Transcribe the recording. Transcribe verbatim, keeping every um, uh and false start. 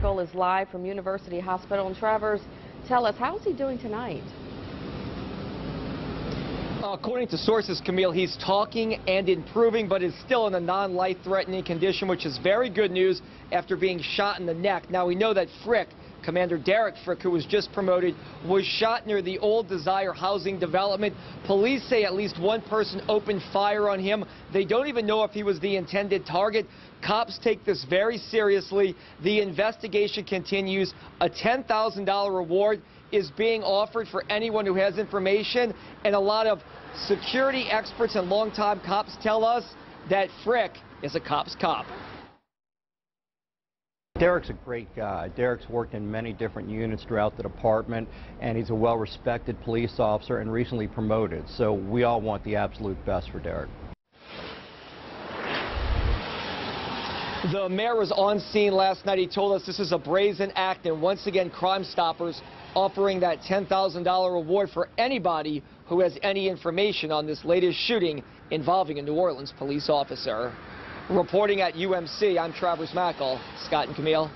Mackel is live from University Hospital. And Travers, tell us, how's he doing tonight? According to sources, Camille, he's talking and improving, but is still in a non-life-threatening condition, which is very good news after being shot in the neck. Now, we know that Frick, Commander Derek Frick, who was just promoted, was shot near the old Desire Housing Development. Police say at least one person opened fire on him. They don't even know if he was the intended target. Cops take this very seriously. The investigation continues. A ten thousand dollar reward is being offered for anyone who has information, and a lot of security experts and longtime cops tell us that Frick is a cop's cop. Derek's a great guy. Derek's worked in many different units throughout the department, and he's a well-respected police officer and recently promoted. So we all want the absolute best for Derek. The mayor was on scene last night. He told us this is a brazen act, and once again, Crime Stoppers offering that ten thousand dollar reward for anybody who has any information on this latest shooting involving a New Orleans police officer. Reporting at U M C, I'm Travis Mackel, Scott and Camille.